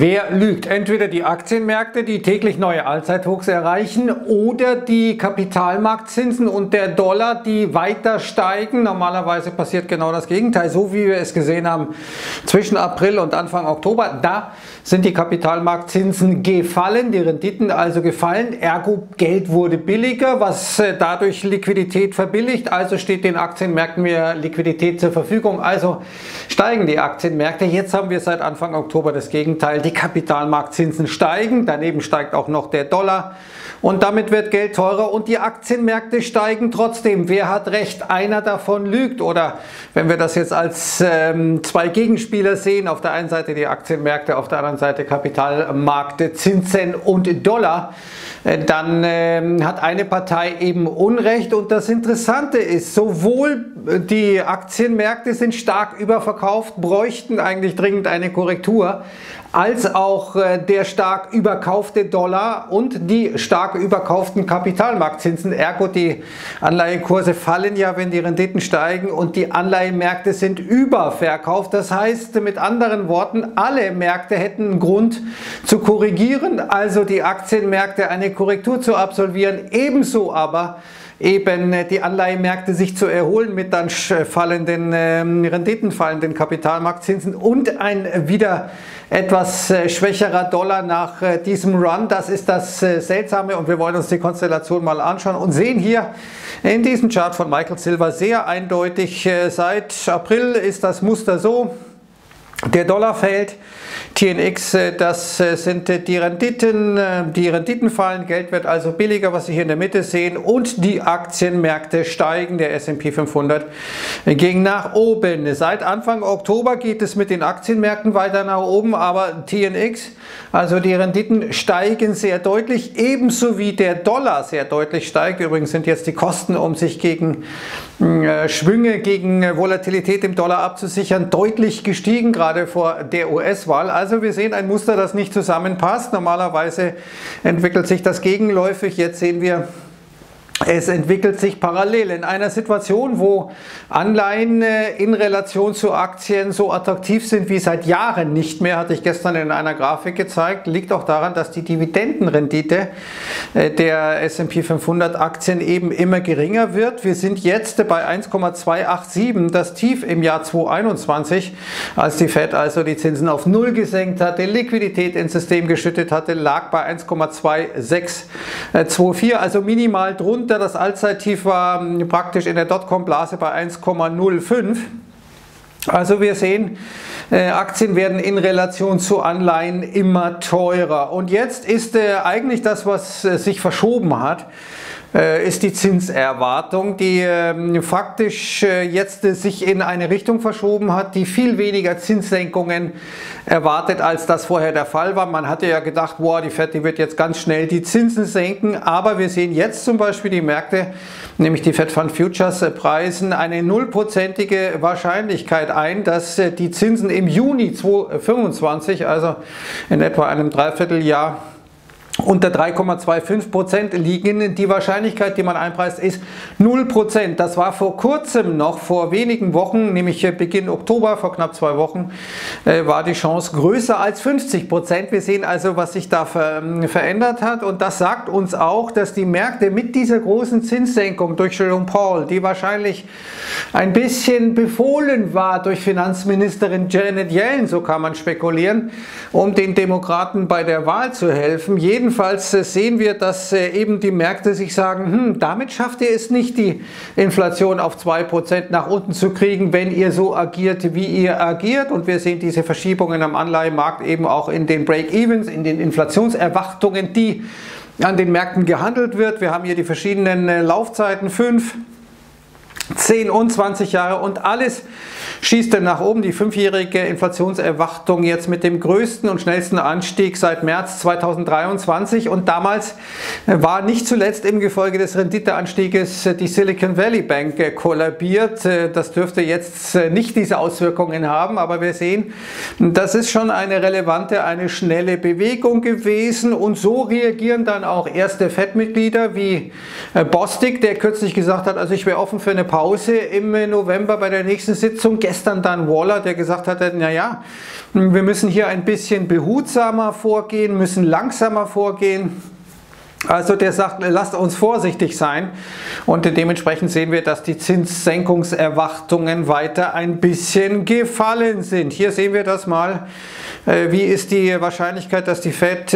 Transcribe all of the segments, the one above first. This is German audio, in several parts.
Wer lügt? Entweder die Aktienmärkte, die täglich neue Allzeithochs erreichen, oder die Kapitalmarktzinsen und der Dollar, die weiter steigen. Normalerweise passiert genau das Gegenteil, so wie wir es gesehen haben zwischen April und Anfang Oktober. Da sind die Kapitalmarktzinsen gefallen, die Renditen also gefallen, ergo Geld wurde billiger, was dadurch Liquidität verbilligt. Also steht den Aktienmärkten mehr Liquidität zur Verfügung, also steigen die Aktienmärkte. Jetzt haben wir seit Anfang Oktober das Gegenteil. Die Kapitalmarktzinsen steigen, daneben steigt auch noch der Dollar und damit wird Geld teurer und die Aktienmärkte steigen trotzdem. Wer hat recht? Einer davon lügt, oder wenn wir das jetzt als zwei Gegenspieler sehen, auf der einen Seite die Aktienmärkte, auf der anderen Seite Kapitalmärkte, Zinsen und Dollar, dann hat eine Partei eben Unrecht. Und das Interessante ist, sowohl die Aktienmärkte sind stark überverkauft, bräuchten eigentlich dringend eine Korrektur, als auch der stark überkaufte Dollar und die stark überkauften Kapitalmarktzinsen. Ergo, die Anleihekurse fallen ja, wenn die Renditen steigen, und die Anleihenmärkte sind überverkauft. Das heißt, mit anderen Worten, alle Märkte hätten einen Grund zu korrigieren, also die Aktienmärkte eine Korrektur zu absolvieren, ebenso aber eben die Anleihenmärkte sich zu erholen mit dann fallenden Renditen, fallenden Kapitalmarktzinsen und ein wieder etwas schwächerer Dollar nach diesem Run. Das ist das Seltsame, und wir wollen uns die Konstellation mal anschauen und sehen hier in diesem Chart von Michael Silver sehr eindeutig, seit April ist das Muster so: der Dollar fällt, TNX, das sind die Renditen fallen, Geld wird also billiger, was Sie hier in der Mitte sehen, und die Aktienmärkte steigen, der S&P 500 ging nach oben. Seit Anfang Oktober geht es mit den Aktienmärkten weiter nach oben, aber TNX, also die Renditen, steigen sehr deutlich, ebenso wie der Dollar sehr deutlich steigt. Übrigens sind jetzt die Kosten, um sich gegen Schwünge, gegen Volatilität im Dollar abzusichern, deutlich gestiegen, gerade vor der US-Wahl. Also wir sehen ein Muster, das nicht zusammenpasst. Normalerweise entwickelt sich das gegenläufig. Jetzt sehen wir, es entwickelt sich parallel. In einer Situation, wo Anleihen in Relation zu Aktien so attraktiv sind wie seit Jahren nicht mehr, hatte ich gestern in einer Grafik gezeigt, liegt auch daran, dass die Dividendenrendite der S&P 500 Aktien eben immer geringer wird. Wir sind jetzt bei 1,287, das Tief im Jahr 2021, als die Fed also die Zinsen auf Null gesenkt hatte, Liquidität ins System geschüttet hatte, lag bei 1,2624, also minimal drunter. Das Allzeittief war praktisch in der Dotcom-Blase bei 1,05. Also wir sehen, Aktien werden in Relation zu Anleihen immer teurer. Und jetzt ist eigentlich das, was sich verschoben hat, ist die Zinserwartung, die faktisch jetzt sich in eine Richtung verschoben hat, die viel weniger Zinssenkungen erwartet, als das vorher der Fall war. Man hatte ja gedacht, boah, die Fed, die wird jetzt ganz schnell die Zinsen senken, aber wir sehen jetzt zum Beispiel die Märkte, nämlich die Fed Fund Futures, preisen eine 0%ige Wahrscheinlichkeit ein, dass die Zinsen im Juni 2025, also in etwa einem Dreivierteljahr, unter 3,25% liegen. Die Wahrscheinlichkeit, die man einpreist, ist 0%. Das war vor kurzem noch, vor wenigen Wochen, nämlich Beginn Oktober, vor knapp 2 Wochen, war die Chance größer als 50%. Wir sehen also, was sich da verändert hat, und das sagt uns auch, dass die Märkte mit dieser großen Zinssenkung durch Jerome Powell, die wahrscheinlich ein bisschen befohlen war durch Finanzministerin Janet Yellen, so kann man spekulieren, um den Demokraten bei der Wahl zu helfen. Jedenfalls sehen wir, dass eben die Märkte sich sagen, damit schafft ihr es nicht, die Inflation auf 2% nach unten zu kriegen, wenn ihr so agiert, wie ihr agiert. Und wir sehen diese Verschiebungen am Anleihenmarkt eben auch in den Break-Evens, in den Inflationserwartungen, die an den Märkten gehandelt wird. Wir haben hier die verschiedenen Laufzeiten, 5, 10 und 20 Jahre, und alles schießt dann nach oben. Die 5-jährige Inflationserwartung jetzt mit dem größten und schnellsten Anstieg seit März 2023, und damals war nicht zuletzt im Gefolge des Renditeanstieges die Silicon Valley Bank kollabiert. Das dürfte jetzt nicht diese Auswirkungen haben, aber wir sehen, das ist schon eine relevante, eine schnelle Bewegung gewesen, und so reagieren dann auch erste FED-Mitglieder wie Bostic, der kürzlich gesagt hat, also ich wäre offen für eine Pause im November bei der nächsten Sitzung. gestern dann Waller, der gesagt hatte, naja, wir müssen hier ein bisschen behutsamer vorgehen, müssen langsamer vorgehen. Also der sagt, lasst uns vorsichtig sein, und dementsprechend sehen wir, dass die Zinssenkungserwartungen weiter ein bisschen gefallen sind. Hier sehen wir das mal, wie ist die Wahrscheinlichkeit, dass die Fed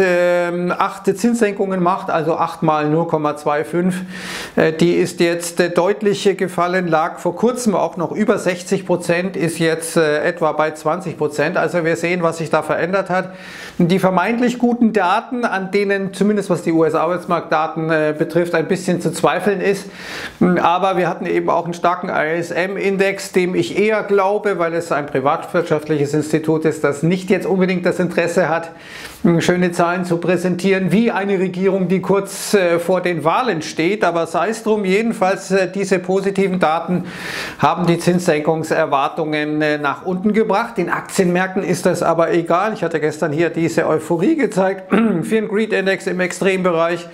8 Zinssenkungen macht, also 8 mal 0,25. Die ist jetzt deutlich gefallen, lag vor kurzem auch noch über 60%, ist jetzt etwa bei 20%. Also wir sehen, was sich da verändert hat. Die vermeintlich guten Daten, an denen zumindest was die USA Arbeitsmarktdaten betrifft, ein bisschen zu zweifeln ist. Aber wir hatten eben auch einen starken ISM-Index, dem ich eher glaube, weil es ein privatwirtschaftliches Institut ist, das nicht jetzt unbedingt das Interesse hat, schöne Zahlen zu präsentieren, wie eine Regierung, die kurz vor den Wahlen steht. Aber sei es drum, jedenfalls diese positiven Daten haben die Zinssenkungserwartungen nach unten gebracht. Den Aktienmärkten ist das aber egal. Ich hatte gestern hier diese Euphorie gezeigt. Fear and Greed Index im Extrembereich,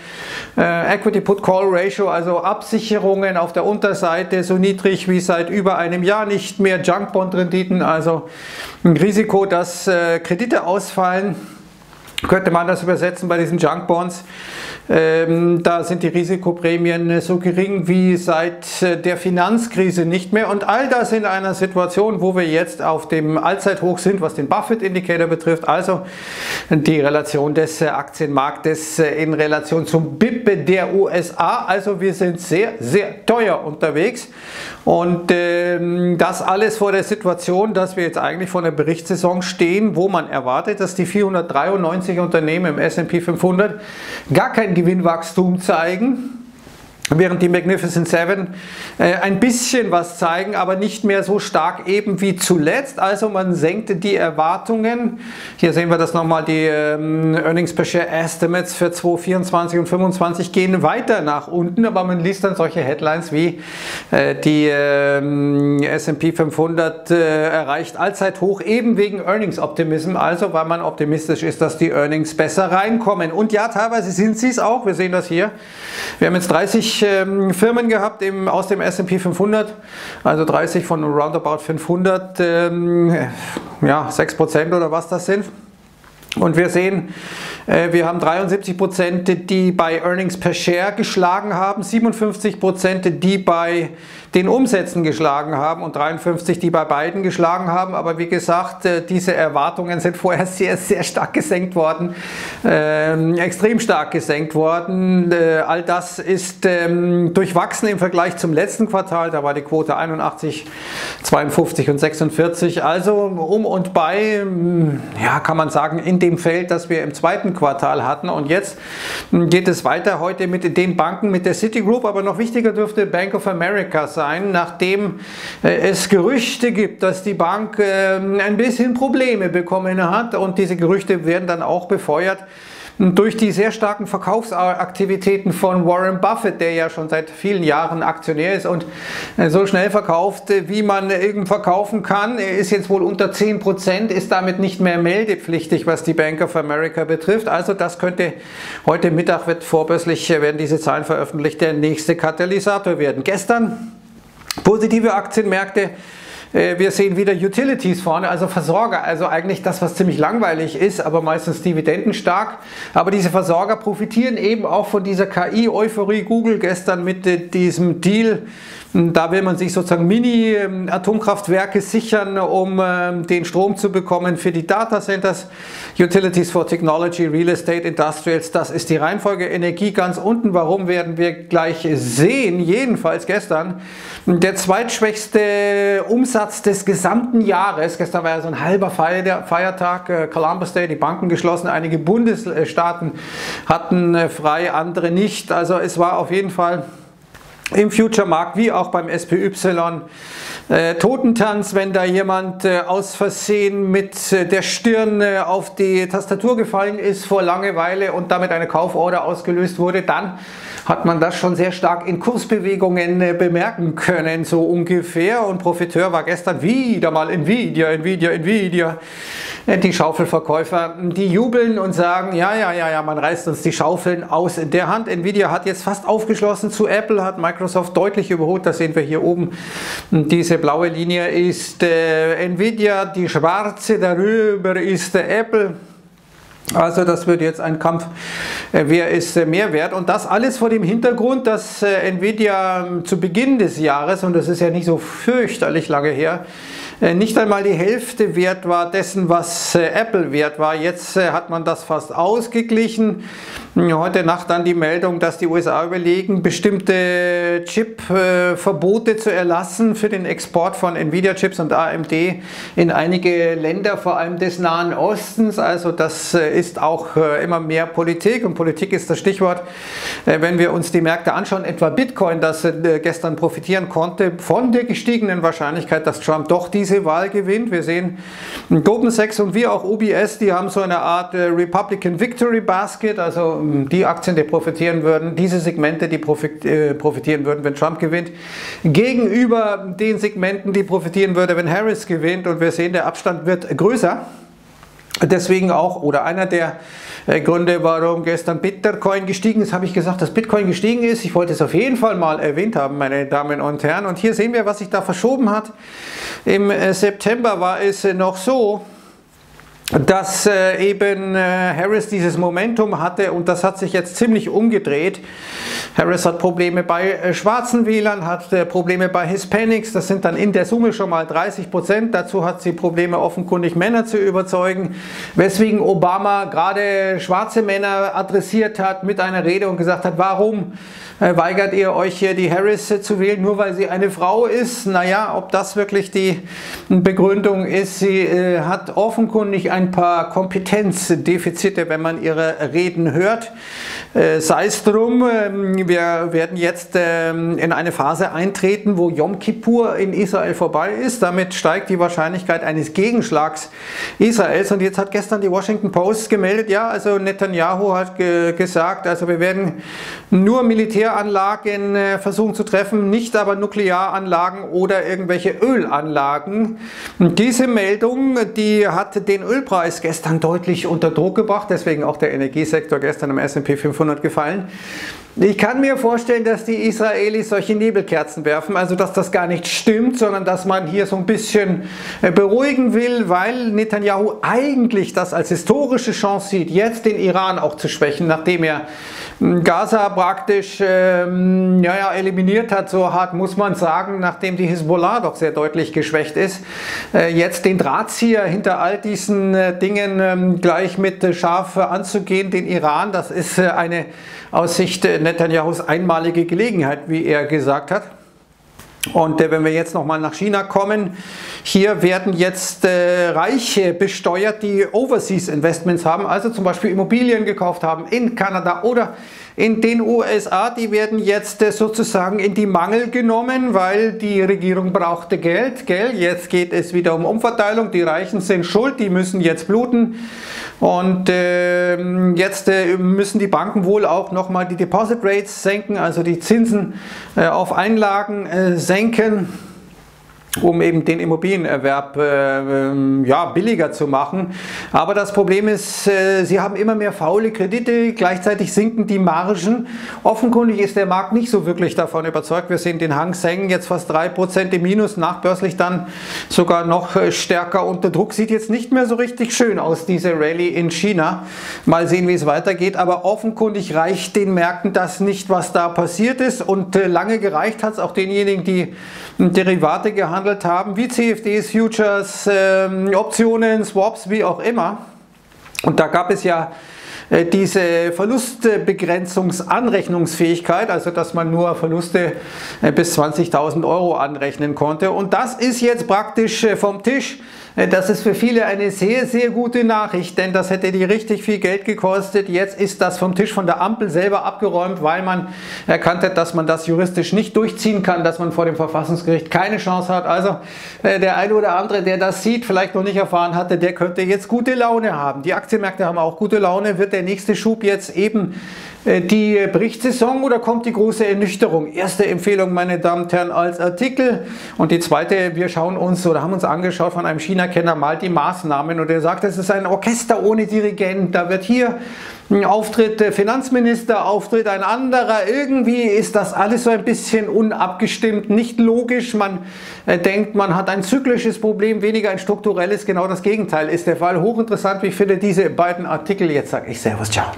Equity Put Call Ratio, also Absicherungen auf der Unterseite so niedrig wie seit über einem Jahr nicht mehr, Junk Bond Renditen, also ein Risiko, dass Kredite ausfallen. Könnte man das übersetzen bei diesen Junk Bonds? Da sind die Risikoprämien so gering wie seit der Finanzkrise nicht mehr. Und all das in einer Situation, wo wir jetzt auf dem Allzeithoch sind, was den Buffett-Indikator betrifft. Also die Relation des Aktienmarktes in Relation zum BIP der USA. Also wir sind sehr, sehr teuer unterwegs. Und das alles vor der Situation, dass wir jetzt eigentlich vor der Berichtssaison stehen, wo man erwartet, dass die 493 Unternehmen im S&P 500 gar kein Gewinnwachstum zeigen, während die Magnificent Seven ein bisschen was zeigen, aber nicht mehr so stark eben wie zuletzt. Also man senkte die Erwartungen. Hier sehen wir das nochmal, die Earnings per Share Estimates für 2024 und 2025 gehen weiter nach unten, aber man liest dann solche Headlines wie die S&P 500 erreicht Allzeithoch eben wegen Earnings Optimism, also weil man optimistisch ist, dass die Earnings besser reinkommen. Und ja, teilweise sind sie es auch. Wir sehen das hier. Wir haben jetzt 30 Firmen gehabt aus dem S&P 500, also 30 von roundabout 500, ja, 6% oder was das sind. Und wir sehen, wir haben 73%, die bei Earnings per Share geschlagen haben, 57%, die bei den Umsätzen geschlagen haben und 53%, die bei beiden geschlagen haben. Aber wie gesagt, diese Erwartungen sind vorher sehr, sehr stark gesenkt worden, extrem stark gesenkt worden. All das ist durchwachsen im Vergleich zum letzten Quartal. Da war die Quote 81, 52 und 46. Also um und bei, ja, kann man sagen, in dem Feld, das wir im zweiten Quartal hatten. Und jetzt geht es weiter heute mit den Banken, mit der Citigroup, aber noch wichtiger dürfte Bank of America sein, nachdem es Gerüchte gibt, dass die Bank ein bisschen Probleme bekommen hat, und diese Gerüchte werden dann auch befeuert durch die sehr starken Verkaufsaktivitäten von Warren Buffett, der ja schon seit vielen Jahren Aktionär ist und so schnell verkauft, wie man irgend verkaufen kann. Er ist jetzt wohl unter 10%, ist damit nicht mehr meldepflichtig, was die Bank of America betrifft. Also das könnte, heute Mittag wird vorbörslich, werden diese Zahlen veröffentlicht, der nächste Katalysator werden. Gestern positive Aktienmärkte. Wir sehen wieder Utilities vorne, also Versorger, also eigentlich das, was ziemlich langweilig ist, aber meistens dividendenstark. Aber diese Versorger profitieren eben auch von dieser KI-Euphorie. Google gestern mit diesem Deal, da will man sich sozusagen Mini-Atomkraftwerke sichern, um den Strom zu bekommen für die Datacenters. Utilities for Technology, Real Estate, Industrials, das ist die Reihenfolge. Energie ganz unten, warum, werden wir gleich sehen. Jedenfalls gestern der zweitschwächste Umsatz des gesamten Jahres. Gestern war ja so ein halber Feiertag, Columbus Day, die Banken geschlossen, einige Bundesstaaten hatten frei, andere nicht. Also es war auf jeden Fall im Future-Markt wie auch beim SPY Totentanz, wenn da jemand aus Versehen mit der Stirn auf die Tastatur gefallen ist vor Langeweile und damit eine Kauforder ausgelöst wurde, dann hat man das schon sehr stark in Kursbewegungen bemerken können, so ungefähr. Und Profiteur war gestern wieder mal Nvidia. Die Schaufelverkäufer, die jubeln und sagen, ja, man reißt uns die Schaufeln aus der Hand. Nvidia hat jetzt fast aufgeschlossen zu Apple, hat Microsoft deutlich überholt. Das sehen wir hier oben. Diese blaue Linie ist Nvidia, die schwarze darüber ist Apple. Also das wird jetzt ein Kampf, wer ist mehr wert, und das alles vor dem Hintergrund, dass Nvidia zu Beginn des Jahres, und das ist ja nicht so fürchterlich lange her, nicht einmal die Hälfte wert war dessen, was Apple wert war. Jetzt hat man das fast ausgeglichen. Heute Nacht dann die Meldung, dass die USA überlegen, bestimmte Chip-Verbote zu erlassen für den Export von Nvidia-Chips und AMD in einige Länder, vor allem des Nahen Ostens. Also das ist auch immer mehr Politik, und Politik ist das Stichwort, wenn wir uns die Märkte anschauen, etwa Bitcoin, das gestern profitieren konnte von der gestiegenen Wahrscheinlichkeit, dass Trump doch diese Wahl gewinnt. Wir sehen Goldman Sachs und wie auch UBS, die haben so eine Art Republican Victory Basket, also die Aktien, die profitieren würden, diese Segmente, die profitieren würden, wenn Trump gewinnt, gegenüber den Segmenten, die profitieren würde, wenn Harris gewinnt, und wir sehen, der Abstand wird größer. Deswegen auch, oder einer der Gründe, warum gestern Bitcoin gestiegen ist, habe ich gesagt, dass Bitcoin gestiegen ist. Ich wollte es auf jeden Fall mal erwähnt haben, meine Damen und Herren. Und hier sehen wir, was sich da verschoben hat. Im September war es noch so, dass eben Harris dieses Momentum hatte, und das hat sich jetzt ziemlich umgedreht. Harris hat Probleme bei schwarzen Wählern, hat Probleme bei Hispanics, das sind dann in der Summe schon mal 30%. Dazu hat sie Probleme, offenkundig Männer zu überzeugen, weswegen Obama gerade schwarze Männer adressiert hat mit einer Rede und gesagt hat, warum weigert ihr euch hier, die Harris zu wählen, nur weil sie eine Frau ist? Naja, ob das wirklich die Begründung ist, sie hat offenkundig ein paar Kompetenzdefizite, wenn man ihre Reden hört. Sei es drum, wir werden jetzt in eine Phase eintreten, wo Yom Kippur in Israel vorbei ist. Damit steigt die Wahrscheinlichkeit eines Gegenschlags Israels. Und jetzt hat gestern die Washington Post gemeldet, ja, also Netanyahu hat gesagt, also wir werden nur Militäranlagen versuchen zu treffen, nicht aber Nuklearanlagen oder irgendwelche Ölanlagen. Diese Meldung, die hat den Ölpreis gestern deutlich unter Druck gebracht, deswegen auch der Energiesektor gestern im S&P 500 gefallen. Ich kann mir vorstellen, dass die Israelis solche Nebelkerzen werfen, also dass das gar nicht stimmt, sondern dass man hier so ein bisschen beruhigen will, weil Netanyahu eigentlich das als historische Chance sieht, jetzt den Iran auch zu schwächen, nachdem er Gaza praktisch eliminiert hat, so hart muss man sagen, nachdem die Hezbollah doch sehr deutlich geschwächt ist. Jetzt den Drahtzieher hinter all diesen Dingen gleich mit scharf anzugehen, den Iran, das ist eine aus Sicht Netanyahus einmalige Gelegenheit, wie er gesagt hat. Und wenn wir jetzt nochmal nach China kommen, hier werden jetzt Reiche besteuert, die Overseas Investments haben, also zum Beispiel Immobilien gekauft haben in Kanada oder in den USA, die werden jetzt sozusagen in die Mangel genommen, weil die Regierung brauchte Geld, gell? Jetzt geht es wieder um Umverteilung, die Reichen sind schuld, die müssen jetzt bluten, und jetzt müssen die Banken wohl auch nochmal die Deposit Rates senken, also die Zinsen auf Einlagen senken, um eben den Immobilienerwerb billiger zu machen. Aber das Problem ist, sie haben immer mehr faule Kredite, gleichzeitig sinken die Margen. Offenkundig ist der Markt nicht so wirklich davon überzeugt. Wir sehen den Hang Seng jetzt fast 3% im Minus, nachbörslich dann sogar noch stärker unter Druck. Sieht jetzt nicht mehr so richtig schön aus, diese Rallye in China. Mal sehen, wie es weitergeht, aber offenkundig reicht den Märkten das nicht, was da passiert ist, und lange gereicht hat es auch denjenigen, die Derivate gehandelt haben, wie CFDs, Futures, Optionen, Swaps, wie auch immer. Und da gab es ja diese Verlustbegrenzungsanrechnungsfähigkeit, also dass man nur Verluste bis 20.000 Euro anrechnen konnte. Und das ist jetzt praktisch vom Tisch. Das ist für viele eine sehr, sehr gute Nachricht, denn das hätte die richtig viel Geld gekostet. Jetzt ist das vom Tisch von der Ampel selber abgeräumt, weil man erkannt hat, dass man das juristisch nicht durchziehen kann, dass man vor dem Verfassungsgericht keine Chance hat. Also der eine oder andere, der das sieht, vielleicht noch nicht erfahren hatte, der könnte jetzt gute Laune haben. Die Aktienmärkte haben auch gute Laune. Wird der nächste Schub jetzt eben die Berichtssaison oder kommt die große Ernüchterung? Erste Empfehlung, meine Damen und Herren, als Artikel. Und die zweite, wir schauen uns oder haben uns angeschaut von einem China China-Kenner malt die Maßnahmen und er sagt, es ist ein Orchester ohne Dirigent, da wird hier ein Auftritt der Finanzminister, Auftritt ein anderer, irgendwie ist das alles so ein bisschen unabgestimmt, nicht logisch, man denkt, man hat ein zyklisches Problem, weniger ein strukturelles, genau das Gegenteil ist der Fall. Hochinteressant, wie ich finde, diese beiden Artikel, jetzt sage ich Servus, ciao.